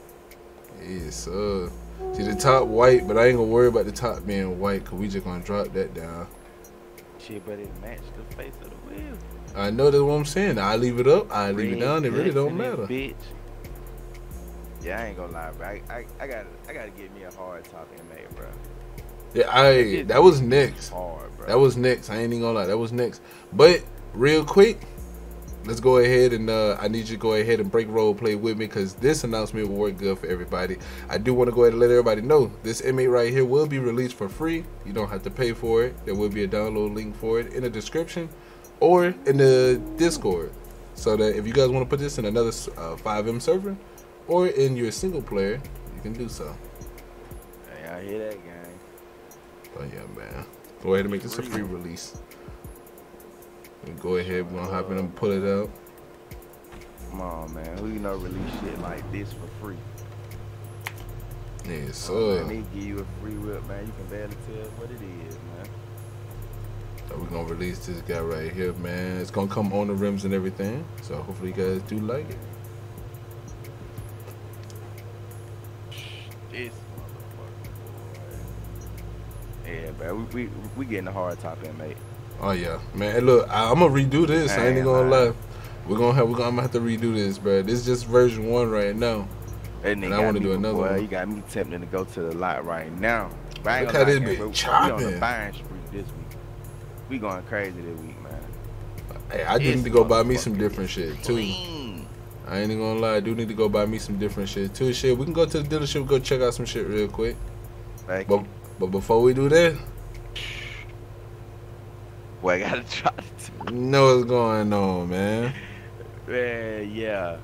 Yes, uh, see the top white, but I ain't gonna worry about the top being white, cause we just gonna drop that down. Shit, but it matched the face of the wheel. I know that's what I'm saying. I leave it up, I leave it down. It really don't matter. Bitch. Yeah, I ain't gonna lie, bro. I, I, I got, I gotta get me a hard top M eight, bro. Yeah, I that was Nick's. Hard, bro. That was Nick's. I ain't even gonna lie. That was Nick's. But real quick, let's go ahead and uh, I need you to go ahead and break role play with me, because this announcement will work good for everybody. I do want to go ahead and let everybody know this M eight right here will be released for free. You don't have to pay for it. There will be a download link for it in the description or in the Discord, so that if you guys want to put this in another uh, five M server or in your single player, you can do so. Hey, I hear that, gang. Oh yeah, man. Go ahead and make this a free release. We go ahead, we're gonna hop in and pull it up. Come on, man. Who you know release shit like this for free? Yeah, so oh, man, they give you a free whip, man. You can barely tell what it is, man. So we're gonna release this guy right here, man. It's gonna come on the rims and everything. So hopefully you guys do like it. This motherfucker, boy. Yeah, bro. We we we getting a hard top end, mate. Oh yeah, man. Hey, look, I, I'm gonna redo this. Damn, I ain't gonna man. lie. We're gonna have, we're gonna I'm gonna have to redo this, bro. This is just version one right now, and, and I want to do me, another boy, one. You got me tempted to go to the lot right now. Bang look how this bitch chopping. We on the buying spree this week. We going crazy this week, man. Hey, I do it's need to go buy me some different shit too. Clean. I ain't gonna lie. I do need to go buy me some different shit too. Shit, we can go to the dealership, go check out some shit real quick. Thank but you. but before we do that. Boy, I gotta try to know what's going on, man. Man, yeah.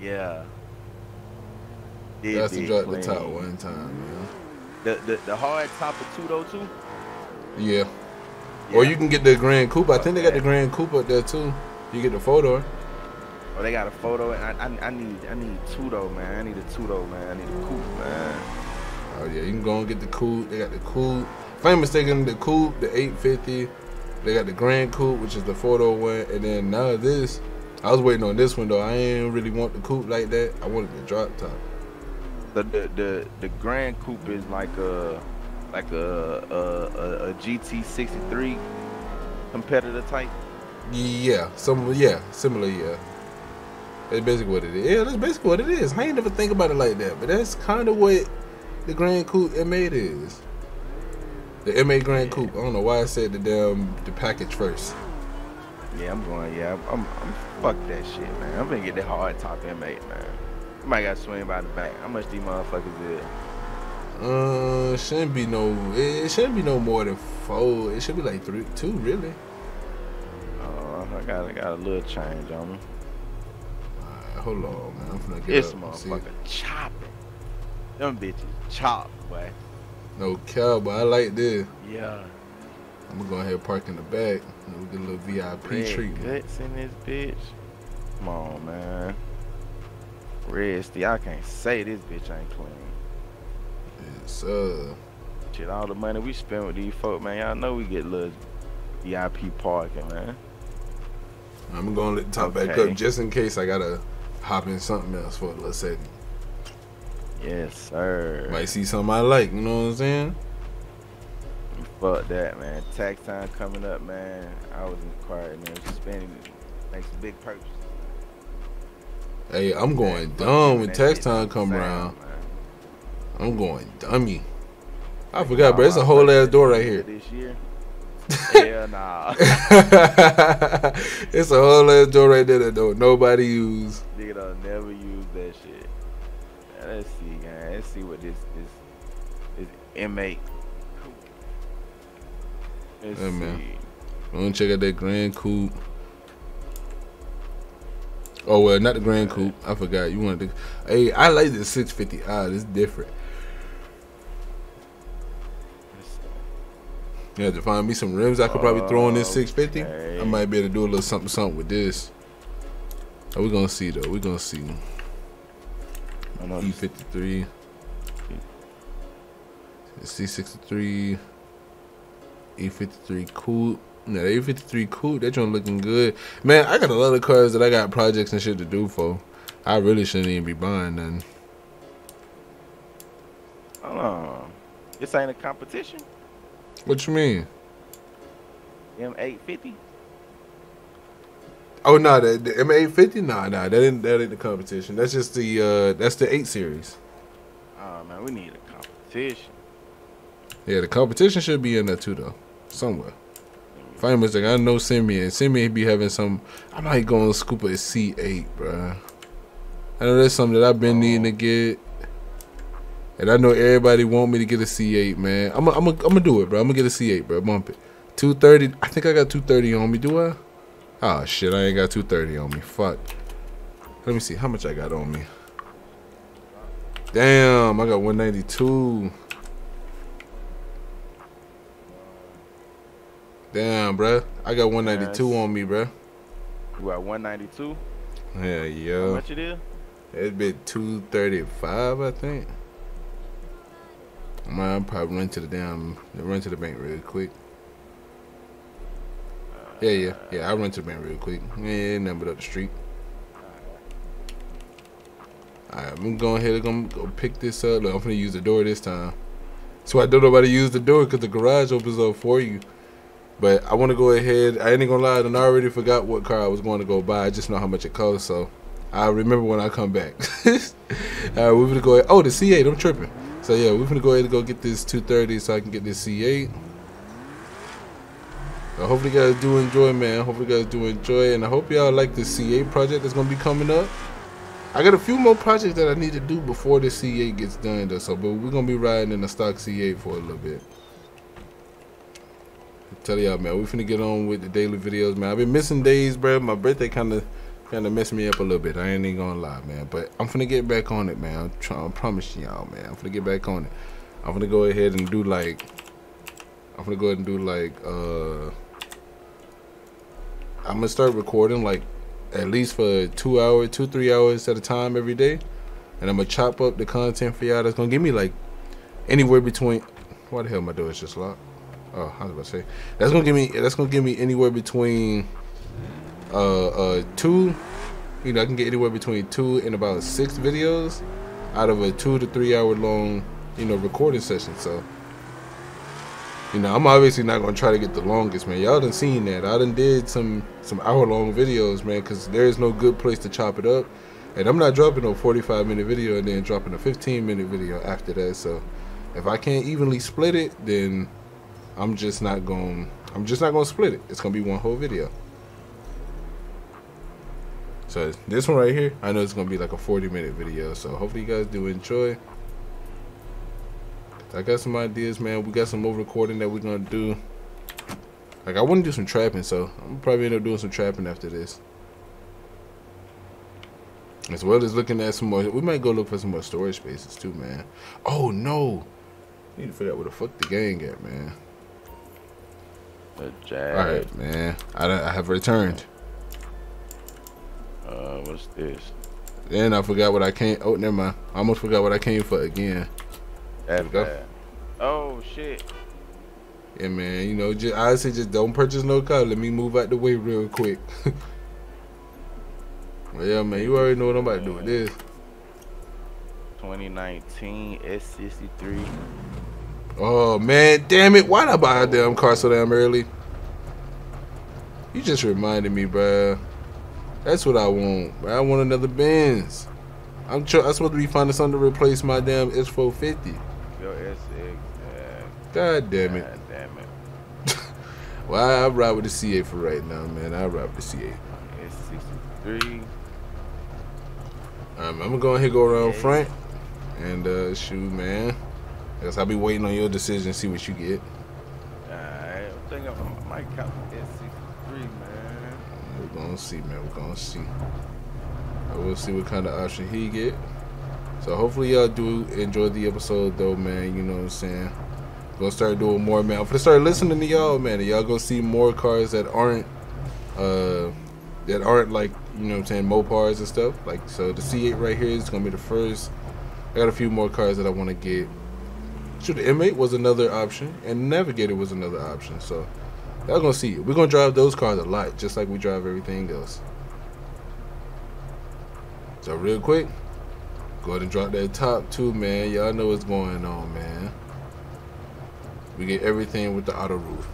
Yeah. That's to drop clean. the top one time, man. The, the, the hard top of two oh two? Yeah. yeah. Or you can get the Grand Coupe. I think okay. they got the Grand Coupe up there, too. You get the photo. Oh, they got a photo. And I, I, I need I need two-door, man. I need a two-door, man. I need a coupe, man. Oh, yeah. You can go and get the coupe. They got the coupe. If I'm mistaken, the coupe, the eight fifty. They got the Grand Coupe, which is the four-door one, and then now this. I was waiting on this one though. I ain't really want the coupe like that. I wanted the drop top. The the the, the Grand Coupe is like a like a a, a, a G T sixty-three competitor type. Yeah, some yeah, similar yeah. That's basically what it is. Yeah, that's basically what it is. I ain't never think about it like that, but that's kind of what the Grand Coupe M eight is. The M eight Grand Coupe. I don't know why I said the damn the package first. Yeah, I'm going. Yeah, I'm. I'm, I'm fuck that shit, man. I'm gonna get the hard top M eight, man. I might got swing by the back. How much these motherfuckers is? Uh, shouldn't be no. It, it shouldn't be no more than four. It should be like three, two, really. Oh, uh, I got I got a little change on me. Alright, hold on, man. I'm finna get this up motherfucker chopping. Them bitches chop, boy. No cow, but I like this. Yeah. I'm gonna go ahead and park in the back. We get a little V I P Red treatment. Guts in this bitch. Come on, man. Resty, I can't say this bitch ain't clean. Yes, uh. Shit, all the money we spend with these folk, man. Y'all know we get little V I P parking, man. I'm gonna let the top okay. back up just in case I gotta hop in something else for a little second. Yes, sir. Might see something I like, you know what I'm saying? Fuck that, man. Tax time coming up, man. I was inquiring, man. Spending makes a big purchase. Hey, I'm going man, dumb when tax time come sound, around. Man. I'm going dummy. I like, forgot, nah, bro. It's a whole ass door right here. This year? Hell nah. It's a whole ass door right there that don't nobody use. Nigga don't never use that shit. Let's see, guys. Let's see what this this, this M eight. Let's hey, see. Man. I'm gonna check out that Grand Coupe. Oh well, not the Grand Coupe. I forgot. You wanted to. Hey, I like the six fifty i. It's different. Yeah, to find me some rims, I could probably throw on this six fifty. Okay. I might be able to do a little something, something with this. Oh, we're gonna see though. We're gonna see. E fifty-three, C sixty-three, E fifty-three coupe. No, the E fifty-three coupe, that joint looking good, man. I got a lot of cars that I got projects and shit to do for. I really shouldn't even be buying nothing. Hold on, this ain't a competition. What you mean? M eight fifty. Oh no, the, the M eight fifty, nah, nah, that ain't that ain't the competition. That's just the uh, that's the eight series. Oh man, we need a competition. Yeah, the competition should be in there too, though. Somewhere. If I'm like, I know Simeon. Simeon be having some. I might go on scoop a C eight, bro. I know that's something that I've been needing to get. And I know everybody want me to get a C eight, man. I'm gonna I'm I'm gonna do it, bro. I'm gonna get a C eight, bro. Bump it. two thirty. I think I got two thirty on me. Do I? Ah, oh, shit. I ain't got two thirty on me. Fuck. Let me see how much I got on me. Damn, I got one ninety-two. Damn, bruh. I got one ninety-two yes. on me, bruh. You got one ninety-two? Yeah, yeah. How much it is? It'd be two thirty-five, I think. Man, I'll probably run to the damn run to the bank real quick. Yeah, yeah, yeah. I run to the bank real quick. Yeah, numbered up the street. Alright, I'm going ahead and go pick this up. Look, I'm gonna use the door this time. So I don't nobody use the door because the garage opens up for you. But I want to go ahead. I ain't gonna lie, and I already forgot what car I was going to go buy. I just know how much it costs, so I remember when I come back. Alright, we're gonna go ahead. Oh, the C eight. I'm tripping. So yeah, we're gonna go ahead and go get this two thirty so I can get this C eight. I hope you guys do enjoy, man. I hope you guys do enjoy, and I hope y'all like the C eight project that's gonna be coming up. I got a few more projects that I need to do before the C eight gets done, though. So, but we're gonna be riding in the stock C eight for a little bit. I tell y'all, man, we finna get on with the daily videos, man. I've been missing days, bro. My birthday kind of, kind of messed me up a little bit. I ain't even gonna lie, man. But I'm finna get back on it, man. I'm trying, I promise y'all, man. I'm finna get back on it. I'm finna go ahead and do like, I'm finna go ahead and do like, uh, I'm gonna start recording like. At least for two hours, two, three hours at a time every day. And I'm going to chop up the content for y'all. That's going to give me like anywhere between. Why the hell my door is just locked? Oh, I was about to say. That's going to give me, that's going to give me anywhere between uh, uh, two. You know, I can get anywhere between two and about six videos out of a two to three hour long, you know, recording session. So, you know, I'm obviously not going to try to get the longest, man. Y'all done seen that. I done did some some hour-long videos, man, because there is no good place to chop it up. And I'm not dropping no forty-five minute video and then dropping a fifteen minute video after that. So if I can't evenly split it, then I'm just not going I'm just not going to split it. It's going to be one whole video. So this one right here, I know it's going to be like a forty minute video. So hopefully you guys do enjoy. I got some ideas, man. We got some more recording that we're gonna do. Like, I want to do some trapping, so I'm probably end up doing some trapping after this, as well as looking at some more. We might go look for some more storage spaces too, man. Oh no, I need to figure out where the fuck the gang at, man. The jazz. All right, man. I, I have returned. Uh, what's this? Then I forgot what I came. Oh, never mind. I almost forgot what I came for again. Go. Oh shit! Yeah, man. You know, just honestly, just don't purchase no car. Let me move out the way real quick. Well, yeah, man. You already know what I'm about to do with this. twenty nineteen S sixty-three. Oh man, damn it! Why'd I buy a damn car so damn early? You just reminded me, bruh. That's what I want. Bro. I want another Benz. I'm, I'm supposed to be finding something to replace my damn S four fifty. God damn it. God damn it. Well, I, I ride with the C eight for right now, man. I ride with the C eight. S sixty-three. Um, I'm going to go ahead and go around front. And, uh, shoot, man. Because I'll be waiting on your decision to see what you get. Alright. I'm thinking I might count S sixty-three, man. We're going to see, man. We're going to see. We'll see what kind of option he get. So, hopefully, y'all do enjoy the episode, though, man. You know what I'm saying? Gonna start doing more, man. I'm gonna start listening to y'all, man. Y'all gonna see more cars that aren't, uh, that aren't like, you know what I'm saying, Mopars and stuff. Like, so the C eight right here is gonna be the first. I got a few more cars that I want to get. Shoot, the M eight was another option, and Navigator was another option. So y'all gonna see. We're gonna drive those cars a lot, just like we drive everything else. So real quick, go ahead and drop that top too, man. Y'all know what's going on, man. We get everything with the auto roof.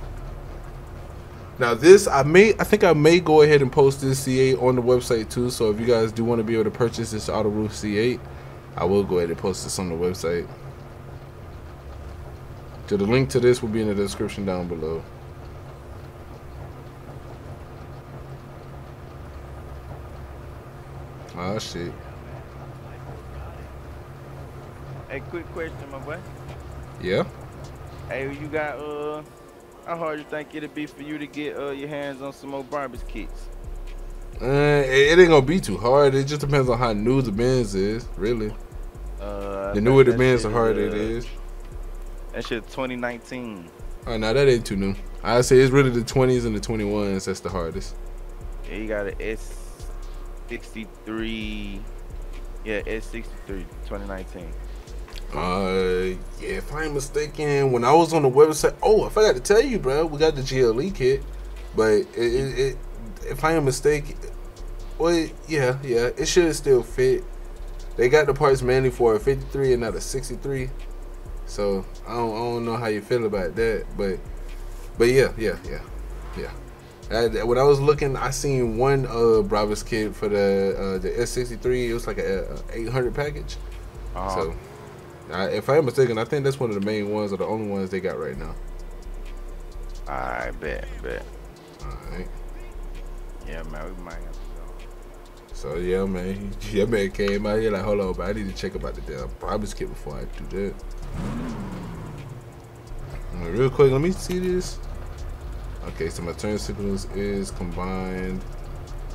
Now this, I may, I think I may go ahead and post this C eight on the website too. So if you guys do want to be able to purchase this auto roof C eight, I will go ahead and post this on the website. So the link to this will be in the description down below. Oh shit. Hey, quick question, my boy. Yeah? Hey, you got, uh, how hard you think it'd be for you to get uh, your hands on some more Brabus kits? Uh, it, it ain't gonna be too hard. It just depends on how new the Benz is, really. Uh, the newer the Benz, the harder uh, it is. That shit twenty nineteen. Oh, no, that ain't too new. I say it's really the twenties and the twenty-ones that's the hardest. Yeah, you got an S sixty-three. Yeah, S sixty-three, twenty nineteen. Uh, yeah, if I'm mistaken, when I was on the website, oh, I forgot to tell you, bro, we got the G L E kit, but it, it, it if I am mistaken, well, it, yeah, yeah, it should still fit. They got the parts mainly for a fifty-three and not a sixty-three, so I don't, I don't know how you feel about that, but, but yeah, yeah, yeah, yeah. I, when I was looking, I seen one uh Brabus kit for the uh, the S sixty-three. It was like a, a eight hundred package, uh-huh. So. I, if I am mistaken, I think that's one of the main ones, or the only ones they got right now. I bet, bet. Alright. Yeah, man, we might have to go. So, yeah, man. Your man came out here like, hold on, but I need to check about the damn Brabus kit before I do that. All right, real quick, let me see this. Okay, so my turn signals is combined.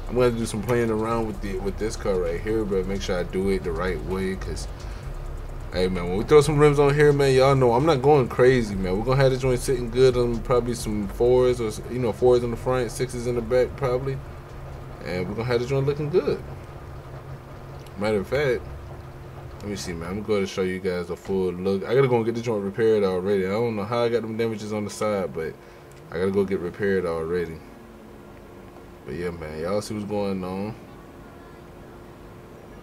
I'm going to do some playing around with the with this car right here, but make sure I do it the right way, because... Hey man, when we throw some rims on here, man, y'all know I'm not going crazy, man. We're gonna have the joint sitting good on probably some fours, or you know, fours in the front, sixes in the back probably, and we're gonna have the joint looking good. Matter of fact, let me see, man. I'm gonna go to show you guys a full look. I gotta go and get the joint repaired already. I don't know how I got them damages on the side, but I gotta go get repaired already. But yeah, man, y'all see what's going on.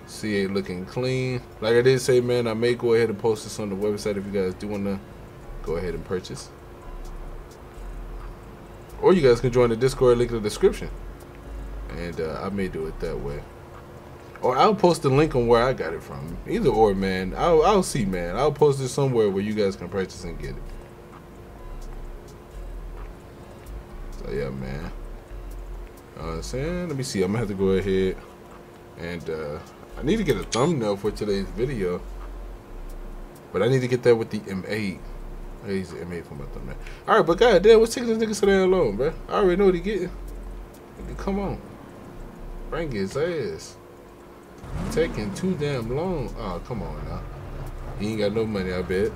C eight looking clean. Like I did say, man, I may go ahead and post this on the website if you guys do want to go ahead and purchase. Or you guys can join the Discord link in the description. And uh, I may do it that way. Or I'll post the link on where I got it from. Either or, man. I'll, I'll see, man. I'll post it somewhere where you guys can purchase and get it. So, yeah, man. You know what I'm saying? Let me see. I'm going to have to go ahead and... Uh, I need to get a thumbnail for today's video, but I need to get that with the M eight. I use the M eight for my thumbnail. All right, but god damn, what's taking this nigga so damn long, bro? I already know what he getting. Come on, bring his ass. Taking too damn long. Oh, come on now. He ain't got no money, I bet.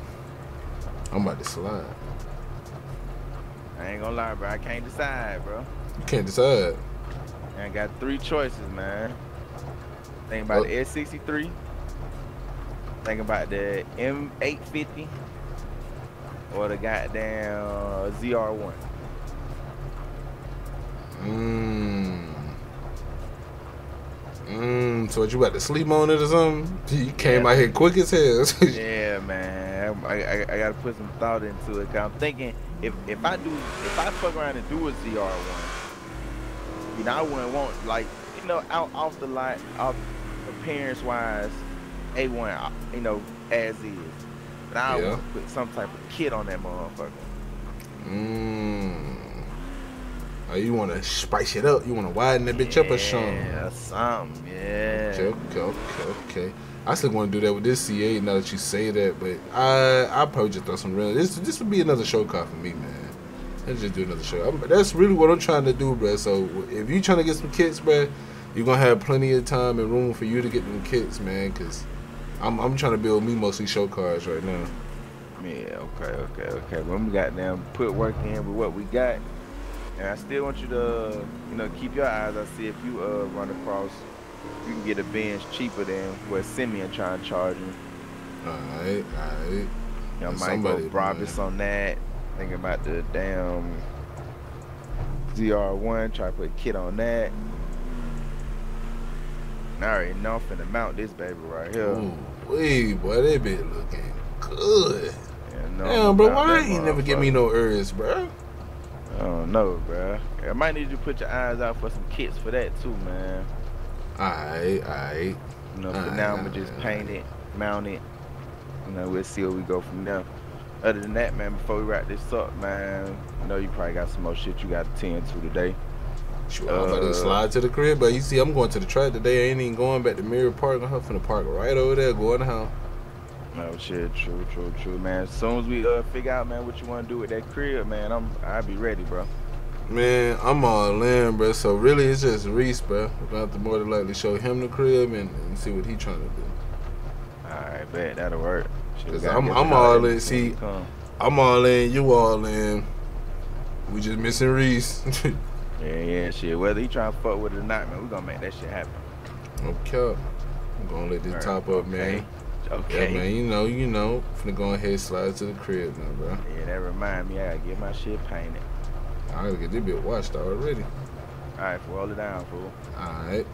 I'm about to slide. I ain't gonna lie, bro. I can't decide, bro. You can't decide. I got three choices, man. Think about oh. the S sixty-three. Think about the M eight fifty. Or the goddamn Z R one. Mmm. Mmm. So what, you about to sleep on it or something? You came yeah. out here quick as hell. Yeah, man. I, I, I gotta put some thought into it. Cause I'm thinking if if I do if I fuck around and do a Z R one, you know I wouldn't want like. You know, out off the lot, off appearance wise, A one, you know, as is. But I yeah. would put some type of kit on that motherfucker. Mmm. Oh, you want to spice it up? You want to widen that bitch yeah, up or something? Yeah, something, yeah. Okay, okay, okay, okay. I still want to do that with this C eight now that you say that, but I, I'll probably just throw some real. This, this would be another show car for me, man. Let's just do another show. I'm, that's really what I'm trying to do, bro. So if you trying to get some kits, bro, you're going to have plenty of time and room for you to get them kits, man, because I'm, I'm trying to build me mostly show cars right now. Yeah, okay, okay, okay. When we got them, put work in with what we got. And I still want you to, you know, keep your eyes out. See if you uh, run across, you can get a Benz cheaper than what Simeon trying to charge you. All right, all right. You know, might go Brabus on that. Thinking about the damn Z R one, try to put a kit on that. I already know I'm finna mount this baby right here. Ooh, wee, boy, that bitch looking good. Yeah, no, damn, bro, why ain't never give me no ears, bro? I don't know, bro. I might need you to put your eyes out for some kits for that too, man. Alright, alright. You know, for now, I'm gonna just paint it, mount it. You know, we'll see where we go from there. Other than that, man, before we wrap this up, man, I know you probably got some more shit you got to tend to today. Sure, uh, I'm about to slide to the crib, but you see, I'm going to the track today. I ain't even going back to Mirror Park. I'm finna park right over there, going home. Oh shit, true, true, true, man. As soon as we uh, figure out, man, what you want to do with that crib, man, I'm, I'll be ready, bro. Man, I'm all in, bro. So really, it's just Reese, bro. We're gonna have to more than likely show him the crib and, and see what he trying to do. All right, bet that'll work. Cause I'm, I'm all in. See, I'm all in. You all in. We just missing Reese. Yeah, yeah, shit. Whether he trying to fuck with it or not, man, we gonna make that shit happen. Okay, I'm gonna let this right. top up, man. Okay. Okay, yeah, man, you know, you know, finna go ahead and slide to the crib now, bro. Yeah, that remind me, I gotta get my shit painted. I gotta get this bit washed already. All right, fool, hold it down, fool. All right.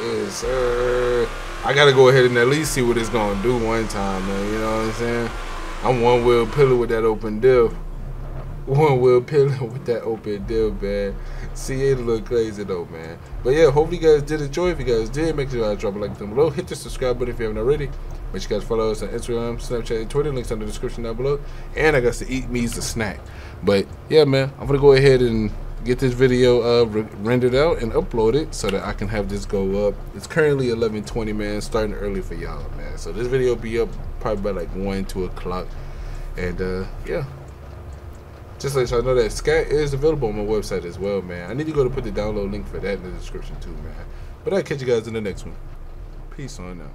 Yes, sir. I gotta go ahead and at least see what it's gonna do one time, man. You know what I'm saying? I'm one wheel pillar with that open diff. One wheel pillar with that open diff, man. C eight a little crazy though, man. But yeah, hopefully you guys did enjoy. If you guys did, make sure you drop a like down below. Hit the subscribe button if you haven't already. Make sure you guys follow us on Instagram, Snapchat, and Twitter. Links in the description down below. And I got to eat me's the snack. But yeah, man, I'm gonna go ahead and get this video uh, rendered out and upload it so that I can have this go up. It's currently eleven twenty, man. Starting early for y'all, man. So this video will be up probably by like one, two o'clock. And uh, yeah. Just let y'all know that Scat is available on my website as well, man. I need to go to put the download link for that in the description too, man. But I'll catch you guys in the next one. Peace on now.